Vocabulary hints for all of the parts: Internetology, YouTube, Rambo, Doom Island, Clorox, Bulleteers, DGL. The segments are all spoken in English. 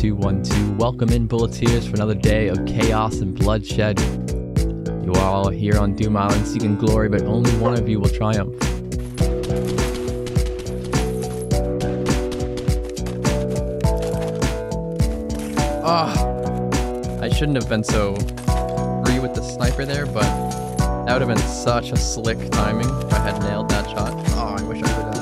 212. Welcome in, Bulleteers, for another day of chaos and bloodshed. You are all here on Doom Island seeking glory, but only one of you will triumph. I shouldn't have been so free with the sniper there, but that would have been such a slick timing if I had nailed that shot. Oh, I wish I could have done that.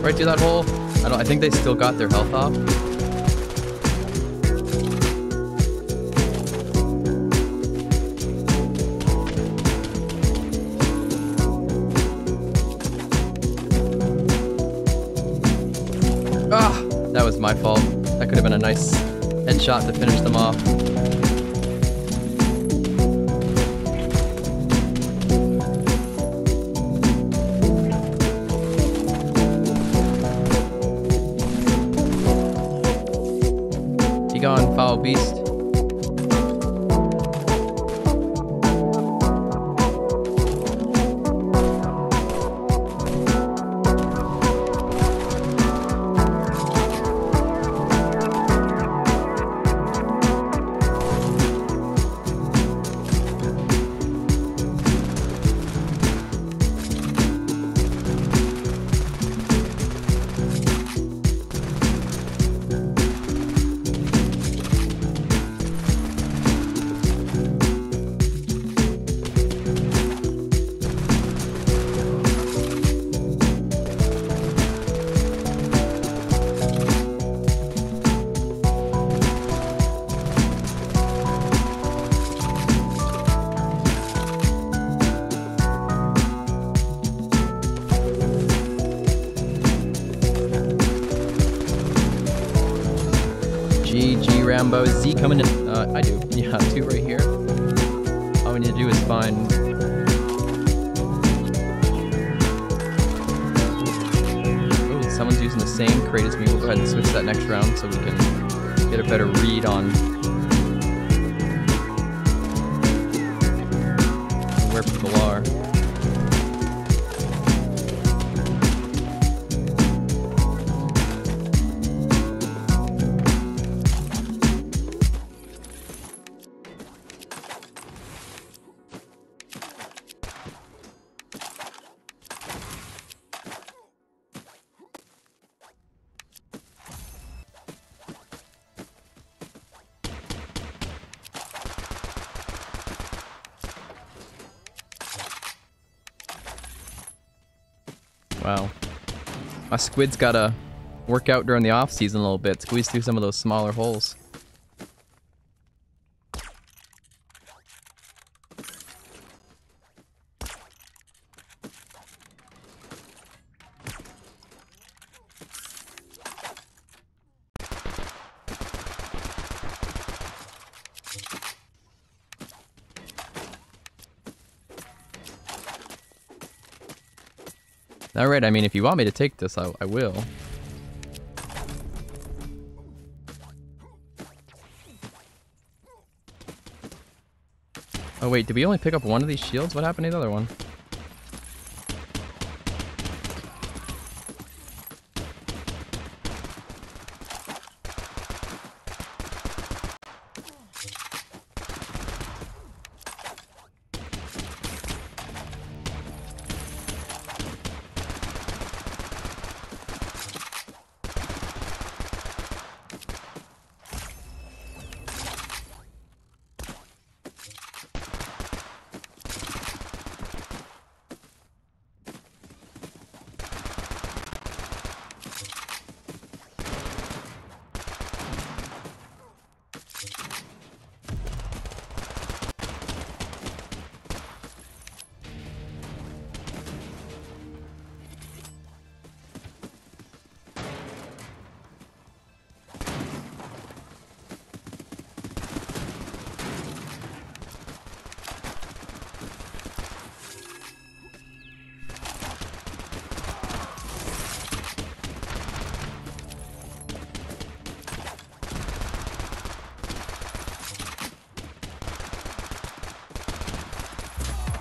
Right through that hole. I think they still got their health up. That was my fault. That could have been a nice headshot to finish them off. Be gone, foul beast. GG Rambo, Z coming in. I do. Yeah, two right here. All we need to do is find. Oh, someone's using the same crate as me. We'll go ahead and switch that next round so we can get a better read on where people are. Wow. My squid's gotta work out during the off season a little bit, squeeze through some of those smaller holes. Alright, I mean, if you want me to take this, I will. Oh wait, did we only pick up one of these shields? What happened to the other one?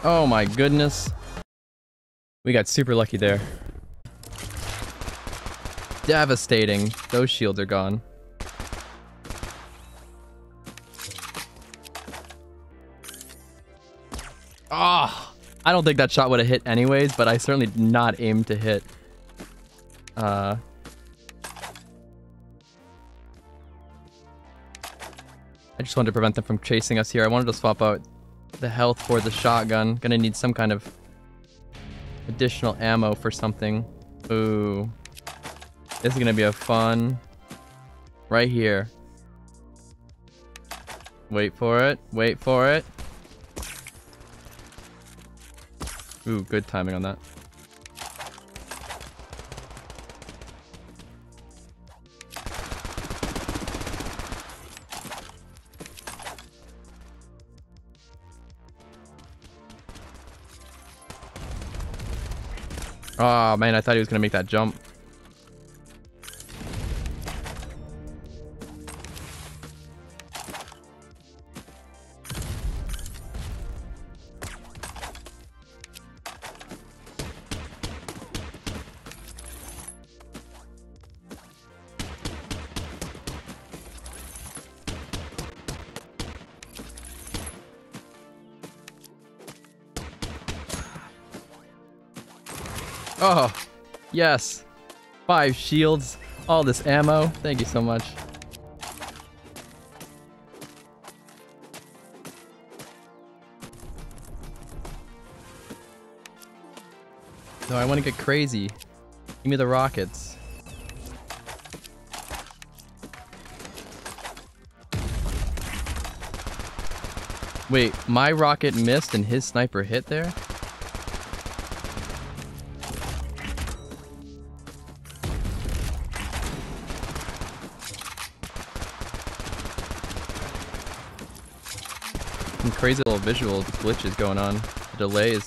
Oh my goodness. We got super lucky there. Devastating. Those shields are gone. Ah! Oh, I don't think that shot would have hit anyways, but I certainly did not aim to hit. I just wanted to prevent them from chasing us here. I wanted to swap out the health for the shotgun. Gonna need some kind of additional ammo for something. Ooh. This is gonna be a fun... Right here. Wait for it. Wait for it. Ooh, good timing on that. Oh man, I thought he was gonna make that jump. Oh, yes. 5 shields, all this ammo. Thank you so much. No, I want to get crazy. Give me the rockets. Wait, my rocket missed and his sniper hit there? Crazy little visual glitches going on. The delay is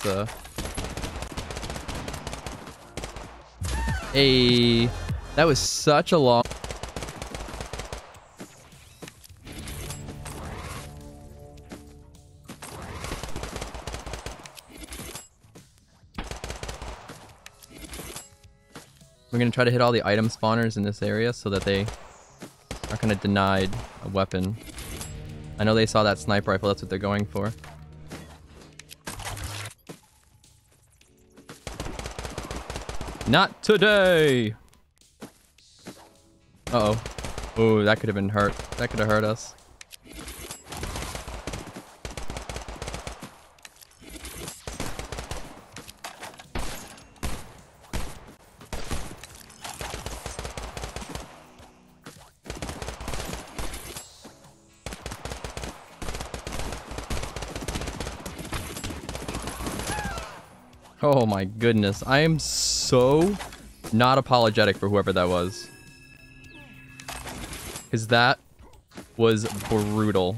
Hey, that was such a long. We're gonna try to hit all the item spawners in this area so that they aren't gonna deny a weapon. I know they saw that sniper rifle, that's what they're going for. Not today! Uh-oh. Ooh, that could have been hurt. That could have hurt us. Oh my goodness, I am so not apologetic for whoever that was. Because that was brutal.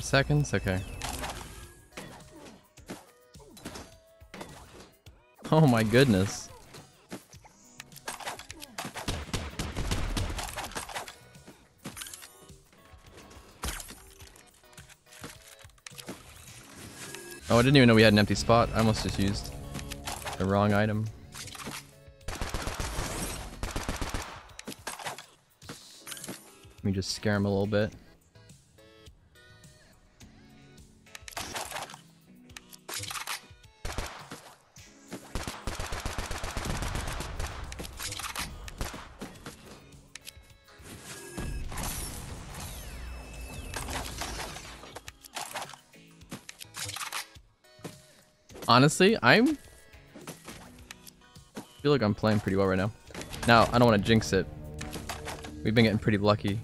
Seconds? Okay. Oh my goodness. Oh, I didn't even know we had an empty spot. I almost just used the wrong item. Let me just scare him a little bit. Honestly, I feel like I'm playing pretty well right now. Now, I don't want to jinx it. We've been getting pretty lucky.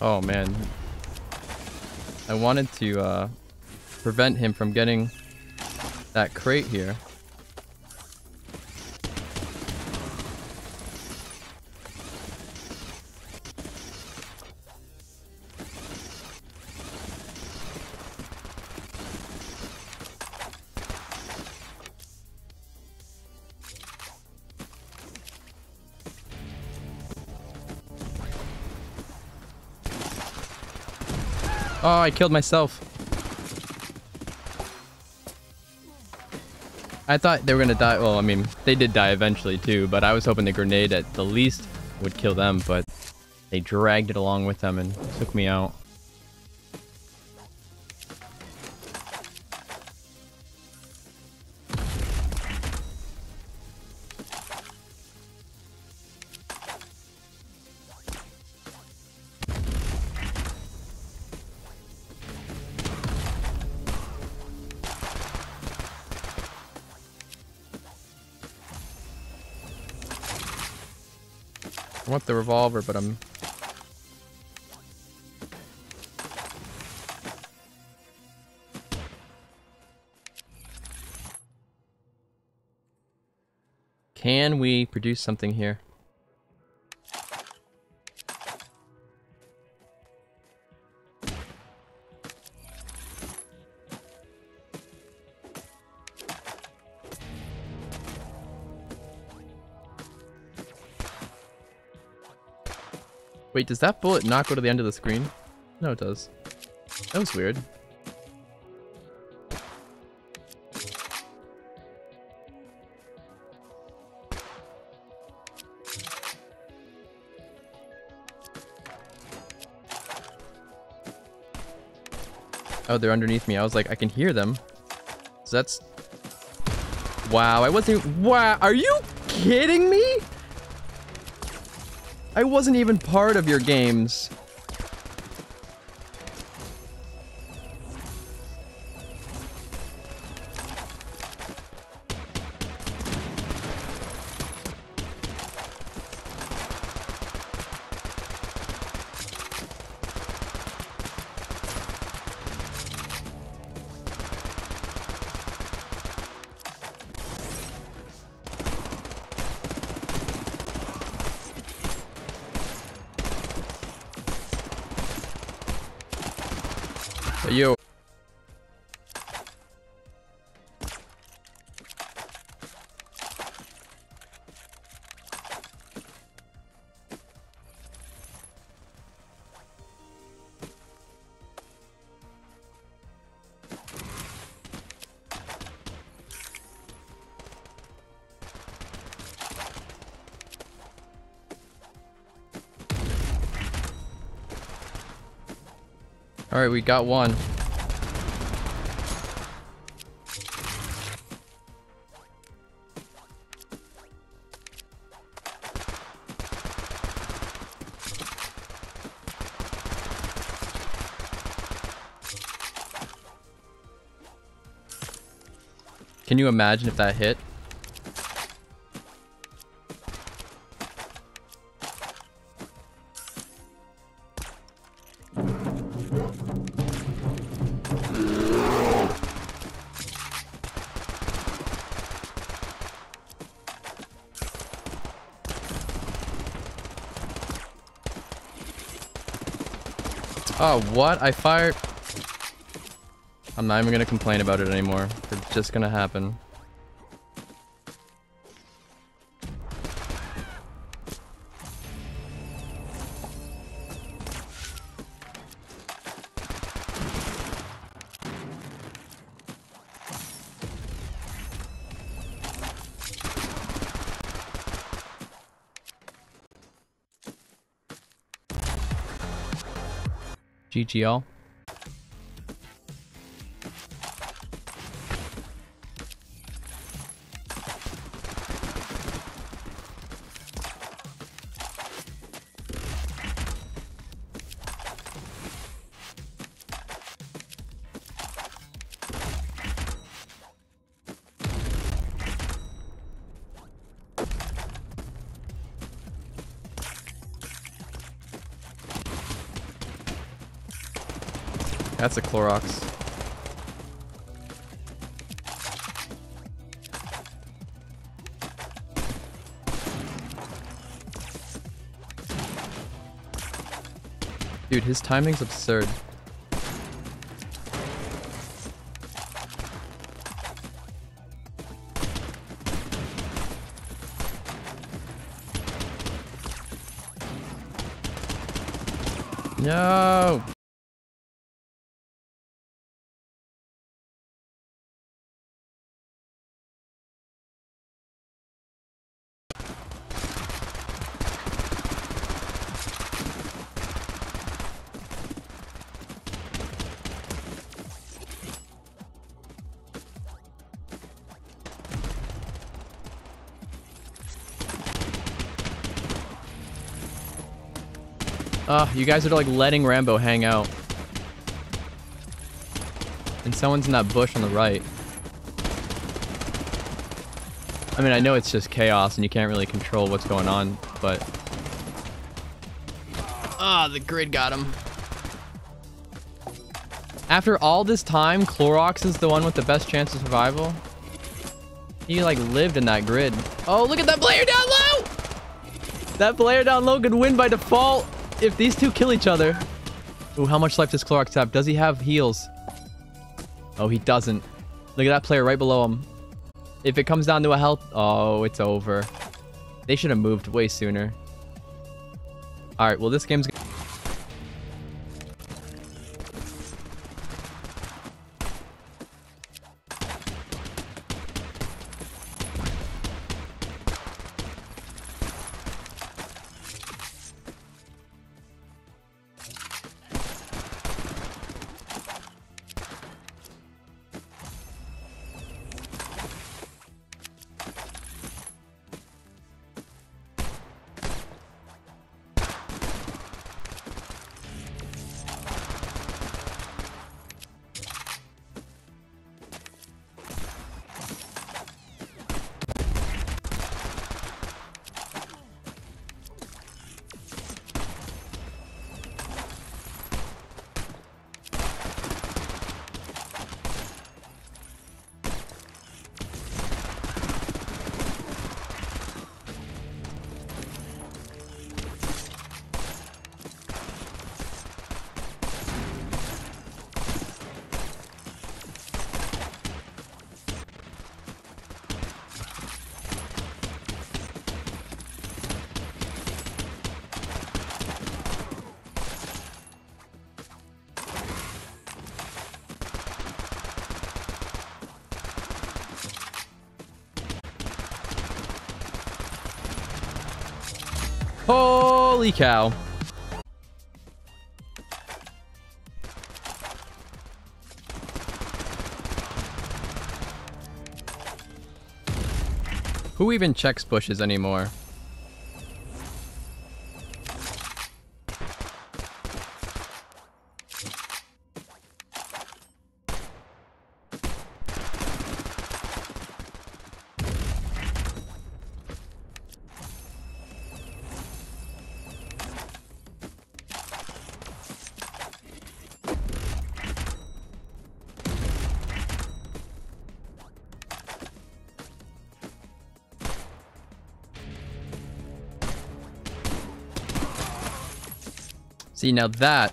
Oh man. I wanted to prevent him from getting that crate here. Oh, I killed myself. I thought they were gonna die. Well, I mean, they did die eventually too, but I was hoping the grenade at the least would kill them, but they dragged it along with them and took me out. I want the revolver, but I'm... Can we produce something here? Wait, does that bullet not go to the end of the screen? No, it does. That was weird. Oh, they're underneath me. I was like, I can hear them. So that's... Wow, I wasn't... Wow, are you kidding me? I wasn't even part of your games. Yo. All right, we got one. Can you imagine if that hit? Oh, what? I fired... I'm not even gonna complain about it anymore. It's just gonna happen. DGL. That's a Clorox. Dude, his timing's absurd. No! You guys are like letting Rambo hang out. And someone's in that bush on the right. I mean, I know it's just chaos and you can't really control what's going on, but... Ah, the grid got him. After all this time, Clorox is the one with the best chance of survival. He like lived in that grid. Oh, look at that player down low! That player down low could win by default. If these two kill each other... Ooh, how much life does Clorox have? Does he have heals? Oh, he doesn't. Look at that player right below him. If it comes down to a health... Oh, it's over. They should have moved way sooner. Alright, well this game's... Holy cow. Who even checks bushes anymore? See, now that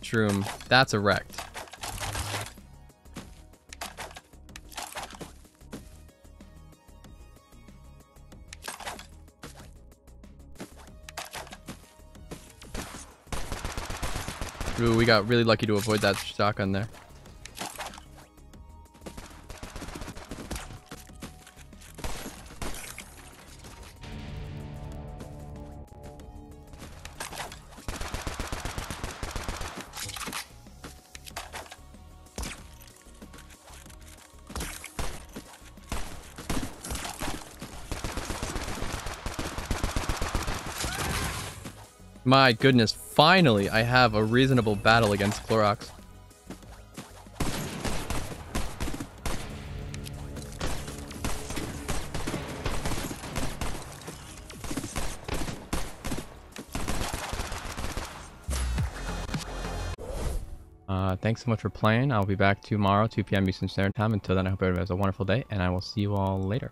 shroom, that's a wrecked. Ooh, we got really lucky to avoid that shotgun there. My goodness, finally I have a reasonable battle against Clorox. Thanks so much for playing. I'll be back tomorrow, 2 p.m. Eastern Standard Time. Until then, I hope everybody has a wonderful day, and I will see you all later.